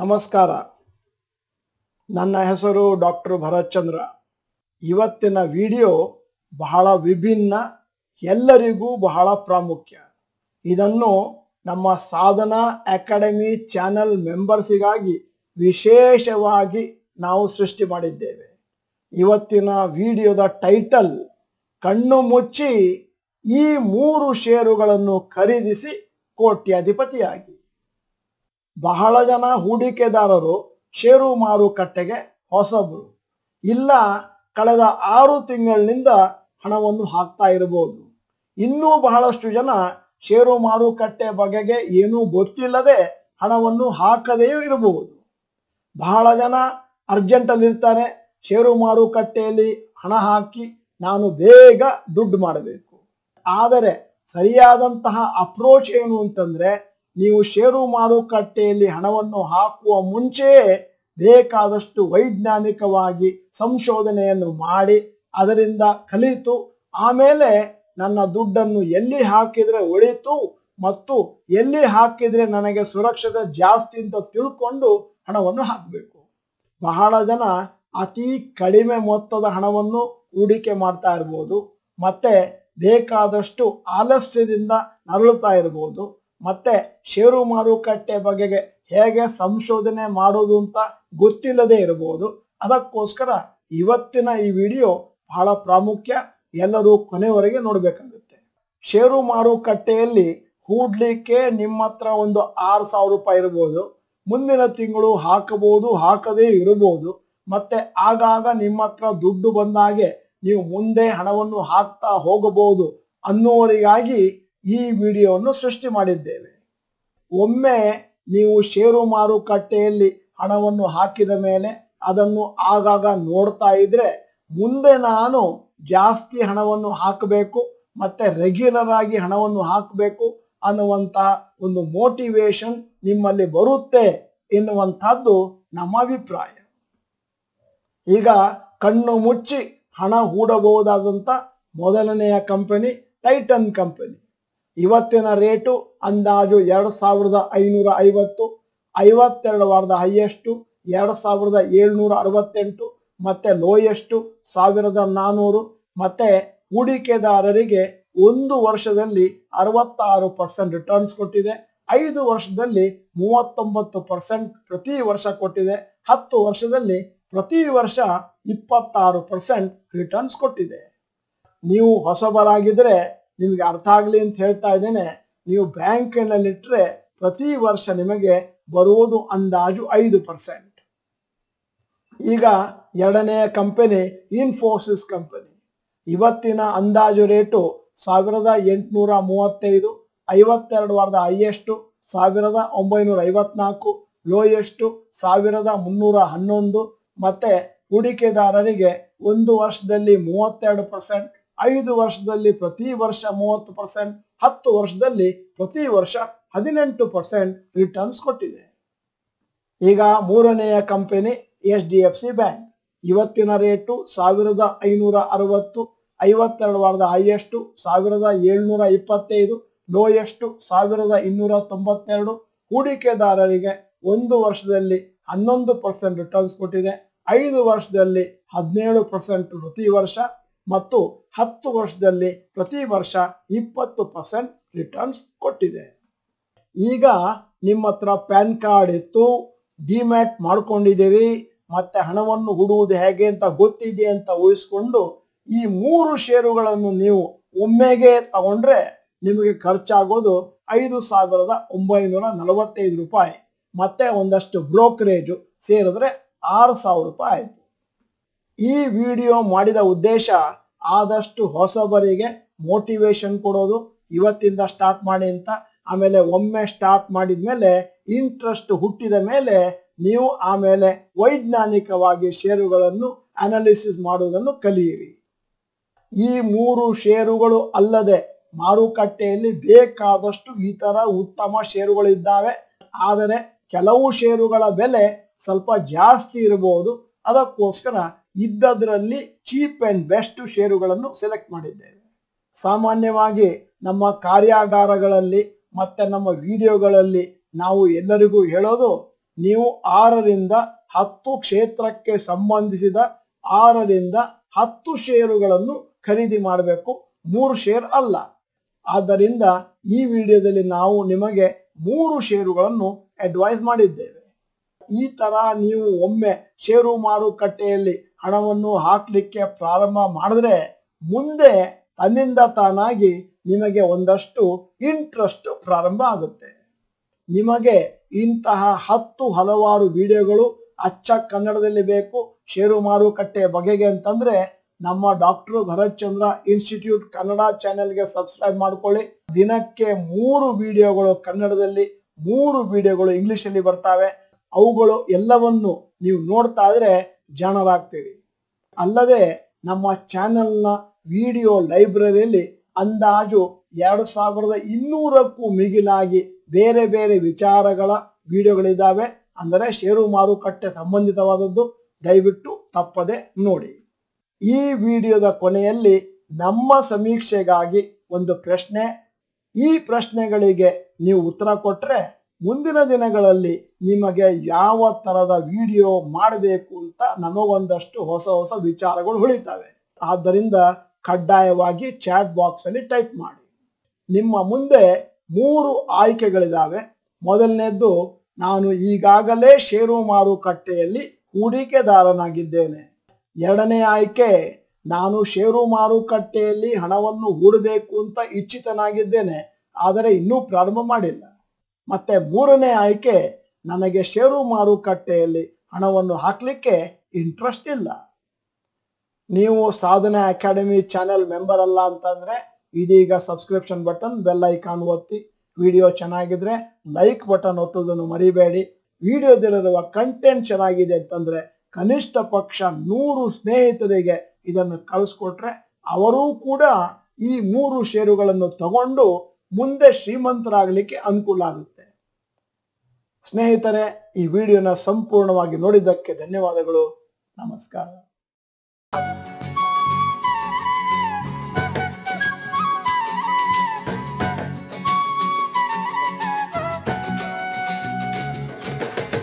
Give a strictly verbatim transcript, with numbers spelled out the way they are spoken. ನಮಸ್ಕಾರ, ನನ್ನ ಹೆಸರು ಡಾಕ್ಟರ್ ಭರತ್ಚಂದ್ರ. ಇವತ್ತಿನ ವಿಡಿಯೋ ಬಹಳ ವಿಭಿನ್ನ, ಎಲ್ಲರಿಗೂ ಬಹಳ ಪ್ರಾಮುಖ್ಯ. ಇದನ್ನು ನಮ್ಮ ಸಾಧನಾ ಅಕಾಡೆಮಿ ಚಾನೆಲ್ ಮೆಂಬರ್ಸಿಗಾಗಿ ವಿಶೇಷವಾಗಿ ನಾವು ಸೃಷ್ಟಿ ಮಾಡಿದ್ದೇವೆ. ಇವತ್ತಿನ ವಿಡಿಯೋದ ಟೈಟಲ್ ಕಣ್ಣು ಮುಚ್ಚಿ ಈ ಮೂರು ಷೇರುಗಳನ್ನು ಖರೀದಿಸಿ ಕೋಟ್ಯಾಧಿಪತಿಯಾಗಿ. ಬಹಳ ಜನ ಹೂಡಿಕೆದಾರರು ಷೇರು ಮಾರುಕಟ್ಟೆಗೆ ಹೊಸಬರು, ಇಲ್ಲ ಕಳೆದ ಆರು ತಿಂಗಳಿನಿಂದ ಹಣವನ್ನು ಹಾಕ್ತಾ ಇರಬಹುದು. ಇನ್ನೂ ಬಹಳಷ್ಟು ಜನ ಷೇರು ಮಾರುಕಟ್ಟೆ ಬಗೆಗೆ ಏನೂ ಗೊತ್ತಿಲ್ಲದೆ ಹಣವನ್ನು ಹಾಕದೆಯೂ ಇರಬಹುದು. ಬಹಳ ಜನ ಅರ್ಜೆಂಟಲ್ಲಿರ್ತಾರೆ, ಷೇರು ಮಾರುಕಟ್ಟೆಯಲ್ಲಿ ಹಣ ಹಾಕಿ ನಾನು ಬೇಗ ದುಡ್ಡು ಮಾಡಬೇಕು. ಆದರೆ ಸರಿಯಾದಂತಹ ಅಪ್ರೋಚ್ ಏನು ಅಂತಂದ್ರೆ, ನೀವು ಷೇರು ಮಾರುಕಟ್ಟೆಯಲ್ಲಿ ಹಣವನ್ನು ಹಾಕುವ ಮುಂಚೆಯೇ ಬೇಕಾದಷ್ಟು ವೈಜ್ಞಾನಿಕವಾಗಿ ಸಂಶೋಧನೆಯನ್ನು ಮಾಡಿ ಅದರಿಂದ ಕಲಿತು, ಆಮೇಲೆ ನನ್ನ ದುಡ್ಡನ್ನು ಎಲ್ಲಿ ಹಾಕಿದರೆ ಒಳಿತು ಮತ್ತು ಎಲ್ಲಿ ಹಾಕಿದರೆ ನನಗೆ ಸುರಕ್ಷತೆ ಜಾಸ್ತಿ ಅಂತ ತಿಳ್ಕೊಂಡು ಹಣವನ್ನು ಹಾಕಬೇಕು. ಬಹಳ ಜನ ಅತಿ ಕಡಿಮೆ ಮೊತ್ತದ ಹಣವನ್ನು ಹೂಡಿಕೆ ಮಾಡ್ತಾ ಇರ್ಬೋದು, ಮತ್ತೆ ಬೇಕಾದಷ್ಟು ಆಲಸ್ಯದಿಂದ ನರಳುತ್ತಾ ಇರ್ಬೋದು, ಮತ್ತೆ ಷೇರು ಮಾರುಕಟ್ಟೆ ಬಗೆಗೆ ಹೇಗೆ ಸಂಶೋಧನೆ ಮಾಡೋದು ಅಂತ ಗೊತ್ತಿಲ್ಲದೆ ಇರಬಹುದು. ಅದಕ್ಕೋಸ್ಕರ ಇವತ್ತಿನ ಈ ವಿಡಿಯೋ ಬಹಳ ಪ್ರಾಮುಖ್ಯ, ಎಲ್ಲರೂ ಕೊನೆವರೆಗೆ ನೋಡಬೇಕಾಗುತ್ತೆ. ಷೇರು ಮಾರುಕಟ್ಟೆಯಲ್ಲಿ ಹೂಡ್ಲಿಕ್ಕೆ ನಿಮ್ಮ ಹತ್ರ ಒಂದು ಆರು ಸಾವಿರ ರೂಪಾಯಿ ಇರಬಹುದು, ಮುಂದಿನ ತಿಂಗಳು ಹಾಕಬಹುದು, ಹಾಕದೇ ಇರಬಹುದು, ಮತ್ತೆ ಆಗಾಗ ನಿಮ್ಮ ಹತ್ರ ದುಡ್ಡು ಬಂದಾಗೆ ನೀವು ಮುಂದೆ ಹಣವನ್ನು ಹಾಕ್ತಾ ಹೋಗಬಹುದು ಅನ್ನೋರಿಗಾಗಿ ಈ ವಿಡಿಯೋವನ್ನು ಸೃಷ್ಟಿ ಮಾಡಿದ್ದೇವೆ. ಒಮ್ಮೆ ನೀವು ಷೇರು ಮಾರುಕಟ್ಟೆಯಲ್ಲಿ ಹಣವನ್ನು ಹಾಕಿದ ಮೇಲೆ ಅದನ್ನು ಆಗಾಗ ನೋಡ್ತಾ ಇದ್ರೆ, ಮುಂದೆ ನಾನು ಜಾಸ್ತಿ ಹಣವನ್ನು ಹಾಕಬೇಕು ಮತ್ತೆ ರೆಗ್ಯುಲರ್ ಆಗಿ ಹಣವನ್ನು ಹಾಕಬೇಕು ಅನ್ನುವಂತಹ ಒಂದು ಮೋಟಿವೇಶನ್ ನಿಮ್ಮಲ್ಲಿ ಬರುತ್ತೆ ಎನ್ನುವಂಥದ್ದು ನಮ್ಮ ಅಭಿಪ್ರಾಯ. ಈಗ ಕಣ್ಣು ಮುಚ್ಚಿ ಹಣ ಹೂಡಬಹುದಾದಂಥ ಮೊದಲನೆಯ ಕಂಪನಿ ಟೈಟನ್ ಕಂಪನಿ. ಇವತ್ತಿನ ರೇಟು ಅಂದಾಜು ಎರಡು ಸಾವಿರದ ಐನೂರ ಐವತ್ತು, ಐವತ್ತೆರಡು ವಾರದ ಹೈಯೆಸ್ಟು ಎರಡು ಸಾವಿರದ ಏಳ್ನೂರ ಅರವತ್ತೆಂಟು, ಮತ್ತೆ ಲೋಯೆಸ್ಟು ಸಾವಿರದ ನಾನ್ನೂರು, ಮತ್ತೆ ಹೂಡಿಕೆದಾರರಿಗೆ ಒಂದು ವರ್ಷದಲ್ಲಿ ಅರವತ್ತಾರು ಪರ್ಸೆಂಟ್ ರಿಟರ್ನ್ಸ್ ಕೊಟ್ಟಿದೆ, ಐದು ವರ್ಷದಲ್ಲಿ ಮೂವತ್ತೊಂಬತ್ತು ಪರ್ಸೆಂಟ್ ಪ್ರತಿ ವರ್ಷ ಕೊಟ್ಟಿದೆ, ಹತ್ತು ವರ್ಷದಲ್ಲಿ ಪ್ರತಿ ವರ್ಷ ಇಪ್ಪತ್ತಾರು ಪರ್ಸೆಂಟ್ ರಿಟರ್ನ್ಸ್ ಕೊಟ್ಟಿದೆ. ನೀವು ಹೊಸಬರಾಗಿದ್ರೆ ನಿಮಗೆ ಅರ್ಥ ಆಗಲಿ ಅಂತ ಹೇಳ್ತಾ ಇದ್ದೇನೆ. ನೀವು ಬ್ಯಾಂಕಿನಲ್ಲಿಟ್ಟರೆ ಪ್ರತಿ ವರ್ಷ ನಿಮಗೆ ಬರುವುದು ಅಂದಾಜು ಐದು ಪರ್ಸೆಂಟ್. ಈಗ ಎರಡನೆಯ ಕಂಪನಿ ಇನ್ಫೋಸಿಸ್ ಕಂಪನಿ. ಇವತ್ತಿನ ಅಂದಾಜು ರೇಟು ಸಾವಿರದ ಎಂಟುನೂರ ಮೂವತ್ತೈದು, ಐವತ್ತೆರಡು ವಾರದ ಹೈಯೆಸ್ಟು ಸಾವಿರದ ಒಂಬೈನೂರ ಐವತ್ನಾಲ್ಕು, ಲೋಯೆಸ್ಟು ಸಾವಿರದ ಮುನ್ನೂರ ಹನ್ನೊಂದು, ಮತ್ತೆ ಹೂಡಿಕೆದಾರರಿಗೆ ಒಂದು ವರ್ಷದಲ್ಲಿ ಮೂವತ್ತೆರಡು ಪರ್ಸೆಂಟ್, ಐದು ವರ್ಷದಲ್ಲಿ ಪ್ರತಿ ವರ್ಷ ಮೂವತ್ತು ಪರ್ಸೆಂಟ್, ಹತ್ತು ವರ್ಷದಲ್ಲಿ ಪ್ರತಿ ವರ್ಷ ಹದಿನೆಂಟು ಪರ್ಸೆಂಟ್ ರಿಟರ್ನ್ಸ್ ಕೊಟ್ಟಿದೆ. ಈಗ ಮೂರನೆಯ company H D F C bank. ಇವತ್ತಿನ ರೇಟು ಸಾವಿರದ ಐನೂರ ಅರವತ್ತು, ಐವತ್ತೆರಡು ವಾರದ ಹೈಯೆಸ್ಟು ಸಾವಿರದ ಏಳ್ನೂರ ಇಪ್ಪತ್ತೈದು, ಲೋಯೆಸ್ಟು ಸಾವಿರದ ಇನ್ನೂರ ತೊಂಬತ್ತೆರಡು, ಹೂಡಿಕೆದಾರರಿಗೆ ಒಂದು ವರ್ಷದಲ್ಲಿ ಹನ್ನೊಂದು ಪರ್ಸೆಂಟ್ ರಿಟರ್ನ್ಸ್ ಕೊಟ್ಟಿದೆ, ಐದು ವರ್ಷದಲ್ಲಿ ಹದಿನೇಳು ಪರ್ಸೆಂಟ್ ಪ್ರತಿ ವರ್ಷ ಮತ್ತು ಹತ್ತು ವರ್ಷದಲ್ಲಿ ಪ್ರತಿ ವರ್ಷ ಇಪ್ಪತ್ತು ಪರ್ಸೆಂಟ್ ರಿಟರ್ನ್ಸ್ ಕೊಟ್ಟಿದೆ. ಈಗ ನಿಮ್ಮ ಹತ್ರ ಪ್ಯಾನ್ ಕಾರ್ಡ್ ಇತ್ತು, ಡಿಮ್ಯಾಟ್ ಮಾಡ್ಕೊಂಡಿದ್ದೀರಿ, ಮತ್ತೆ ಹಣವನ್ನು ಹೂಡುವುದು ಹೇಗೆ ಅಂತ ಗೊತ್ತಿದೆ ಅಂತ ಊಹಿಸಿಕೊಂಡು ಈ ಮೂರು ಷೇರುಗಳನ್ನು ನೀವು ಒಮ್ಮೆಗೆ ತಗೊಂಡ್ರೆ ನಿಮಗೆ ಖರ್ಚಾಗೋದು ಐದು ಸಾವಿರದ ಒಂಬೈನೂರ ನಲವತ್ತೈದು ರೂಪಾಯಿ, ಮತ್ತೆ ಒಂದಷ್ಟು ಬ್ರೋಕರೇಜು ಸೇರಿದ್ರೆ ಆರು ಸಾವಿರ ರೂಪಾಯಿ ಆಯಿತು. ಈ ವಿಡಿಯೋ ಮಾಡಿದ ಉದ್ದೇಶ ಆದಷ್ಟು ಹೊಸಬರಿಗೆ ಮೋಟಿವೇಶನ್ ಕೊಡೋದು, ಇವತ್ತಿಂದ ಸ್ಟಾರ್ಟ್ ಮಾಡಿ ಅಂತ. ಆಮೇಲೆ ಒಮ್ಮೆ ಸ್ಟಾರ್ಟ್ ಮಾಡಿದ ಮೇಲೆ ಇಂಟ್ರೆಸ್ಟ್ ಹುಟ್ಟಿದ ಮೇಲೆ ನೀವು ಆಮೇಲೆ ವೈಜ್ಞಾನಿಕವಾಗಿ ಷೇರುಗಳನ್ನು ಅನಾಲಿಸಿಸ್ ಮಾಡೋದನ್ನು ಕಲಿಯಿರಿ. ಈ ಮೂರು ಷೇರುಗಳು ಅಲ್ಲದೆ ಮಾರುಕಟ್ಟೆಯಲ್ಲಿ ಬೇಕಾದಷ್ಟು ಈ ಥರ ಉತ್ತಮ ಷೇರುಗಳಿದ್ದಾವೆ, ಆದರೆ ಕೆಲವು ಷೇರುಗಳ ಬೆಲೆ ಸ್ವಲ್ಪ ಜಾಸ್ತಿ ಇರಬಹುದು. ಅದಕ್ಕೋಸ್ಕರ ಇದ್ದದರಲ್ಲಿ ಚೀಪ್ ಅಂಡ್ ಬೆಸ್ಟ್ ಷೇರುಗಳನ್ನು ಸೆಲೆಕ್ಟ್ ಮಾಡಿದ್ದೇವೆ. ಸಾಮಾನ್ಯವಾಗಿ ನಮ್ಮ ಕಾರ್ಯಾಗಾರಗಳಲ್ಲಿ ಮತ್ತೆ ನಮ್ಮ ವಿಡಿಯೋಗಳಲ್ಲಿ ನಾವು ಎಲ್ಲರಿಗೂ ಹೇಳೋದು, ನೀವು ಆರರಿಂದ ಹತ್ತು ಕ್ಷೇತ್ರಕ್ಕೆ ಸಂಬಂಧಿಸಿದ ಆರರಿಂದ ಹತ್ತು ಷೇರುಗಳನ್ನು ಖರೀದಿ ಮಾಡಬೇಕು, ಮೂರು ಷೇರ್ ಅಲ್ಲ. ಆದ್ದರಿಂದ ಈ ವಿಡಿಯೋದಲ್ಲಿ ನಾವು ನಿಮಗೆ ಮೂರು ಷೇರುಗಳನ್ನು ಅಡ್ವೈಸ್ ಮಾಡಿದ್ದೇವೆ. ಈ ತರ ನೀವು ಒಮ್ಮೆ ಷೇರು ಮಾರುಕಟ್ಟೆಯಲ್ಲಿ ಹಣವನ್ನು ಹಾಕಲಿಕ್ಕೆ ಪ್ರಾರಂಭ ಮಾಡಿದ್ರೆ ಮುಂದೆ ತನ್ನಿಂದ ತಾನಾಗಿ ನಿಮಗೆ ಒಂದಷ್ಟು ಇಂಟ್ರೆಸ್ಟ್ ಪ್ರಾರಂಭ ಆಗುತ್ತೆ. ನಿಮಗೆ ಇಂತಹ ಹತ್ತು ಹಲವಾರು ವಿಡಿಯೋಗಳು ಅಚ್ಚ ಕನ್ನಡದಲ್ಲಿ ಬೇಕು ಷೇರು ಮಾರುಕಟ್ಟೆ ಬಗೆಗೆ ಅಂತಂದ್ರೆ ನಮ್ಮ ಡಾಕ್ಟರ್ ಭರತ್ಚಂದ್ರ ಇನ್ಸ್ಟಿಟ್ಯೂಟ್ ಕನ್ನಡ ಚಾನೆಲ್ಗೆ ಸಬ್ಸ್ಕ್ರೈಬ್ ಮಾಡ್ಕೊಳ್ಳಿ. ದಿನಕ್ಕೆ ಮೂರು ವಿಡಿಯೋಗಳು ಕನ್ನಡದಲ್ಲಿ, ಮೂರು ವಿಡಿಯೋಗಳು ಇಂಗ್ಲಿಷ್ ಅಲ್ಲಿ ಬರ್ತಾವೆ. ಅವುಗಳು ಎಲ್ಲವನ್ನು ನೀವು ನೋಡ್ತಾ ಇದ್ರೆ ಜಾಣರಾಗ್ತೀರಿ. ಅಲ್ಲದೆ ನಮ್ಮ ಚಾನೆಲ್ನ ವಿಡಿಯೋ ಲೈಬ್ರರಿಯಲ್ಲಿ ಅಂದಾಜು ಎರಡು ಸಾವಿರದ ಇನ್ನೂರಕ್ಕೂ ಮಿಗಿಲಾಗಿ ಬೇರೆ ಬೇರೆ ವಿಚಾರಗಳ ವಿಡಿಯೋಗಳಿದ್ದಾವೆ. ಅಂದರೆ ಷೇರು ಮಾರುಕಟ್ಟೆ ಸಂಬಂಧಿತವಾದದ್ದು ದಯವಿಟ್ಟು ತಪ್ಪದೆ ನೋಡಿ. ಈ ವಿಡಿಯೋದ ಕೊನೆಯಲ್ಲಿ ನಮ್ಮ ಸಮೀಕ್ಷೆಗಾಗಿ ಒಂದು ಪ್ರಶ್ನೆ. ಈ ಪ್ರಶ್ನೆಗಳಿಗೆ ನೀವು ಉತ್ತರ ಕೊಟ್ಟರೆ ಮುಂದಿನ ದಿನಗಳಲ್ಲಿ ನಿಮಗೆ ಯಾವ ತರದ ವಿಡಿಯೋ ಮಾಡಬೇಕು ಅಂತ ನಮಗೊಂದಷ್ಟು ಹೊಸ ಹೊಸ ವಿಚಾರಗಳು ಹೊಳಿತಾವೆ. ಆದ್ದರಿಂದ ಕಡ್ಡಾಯವಾಗಿ ಚಾಟ್ ಬಾಕ್ಸ್ ಅಲ್ಲಿ ಟೈಪ್ ಮಾಡಿ. ನಿಮ್ಮ ಮುಂದೆ ಮೂರು ಆಯ್ಕೆಗಳಿದ್ದಾವೆ. ಮೊದಲನೇದ್ದು, ನಾನು ಈಗಾಗಲೇ ಷೇರು ಮಾರುಕಟ್ಟೆಯಲ್ಲಿ ಹೂಡಿಕೆದಾರನಾಗಿದ್ದೇನೆ. ಎರಡನೇ ಆಯ್ಕೆ, ನಾನು ಷೇರು ಮಾರುಕಟ್ಟೆಯಲ್ಲಿ ಹಣವನ್ನು ಹೂಡಬೇಕು ಅಂತ ಇಚ್ಛಿತನಾಗಿದ್ದೇನೆ, ಆದರೆ ಇನ್ನೂ ಪ್ರಾರಂಭ ಮಾಡಿಲ್ಲ. ಮತ್ತೆ ಮೂರನೇ ಆಯ್ಕೆ, ನನಗೆ ಷೇರು ಮಾರುಕಟ್ಟೆಯಲ್ಲಿ ಹಣವನ್ನು ಹಾಕಲಿಕ್ಕೆ ಇಂಟ್ರೆಸ್ಟ್ ಇಲ್ಲ. ನೀವು ಸಾಧನಾ ಅಕಾಡೆಮಿ ಚಾನೆಲ್ ಮೆಂಬರ್ ಅಲ್ಲ ಅಂತಂದ್ರೆ ಇದೀಗ ಸಬ್ಸ್ಕ್ರಿಪ್ಷನ್ ಬಟನ್, ಬೆಲ್ ಐಕಾನ್ ಒತ್ತಿ. ವಿಡಿಯೋ ಚೆನ್ನಾಗಿದ್ರೆ ಲೈಕ್ ಬಟನ್ ಒತ್ತೋದನ್ನು ಮರಿಬೇಡಿ. ವಿಡಿಯೋದಲ್ಲಿರುವ ಕಂಟೆಂಟ್ ಚೆನ್ನಾಗಿದೆ ಅಂತಂದ್ರೆ ಕನಿಷ್ಠ ಪಕ್ಷ ನೂರು ಸ್ನೇಹಿತರಿಗೆ ಇದನ್ನು ಕಳಿಸ್ಕೊಟ್ರೆ ಅವರೂ ಕೂಡ ಈ ಮೂರು ಷೇರುಗಳನ್ನು ತಗೊಂಡು ಮುಂದೆ ಶ್ರೀಮಂತರಾಗಲಿಕ್ಕೆ ಅನುಕೂಲ ಆಗುತ್ತೆ. ಸ್ನೇಹಿತರೆ, ಈ ವಿಡಿಯೋನ ಸಂಪೂರ್ಣವಾಗಿ ನೋಡಿದ್ದಕ್ಕೆ ಧನ್ಯವಾದಗಳು. ನಮಸ್ಕಾರ.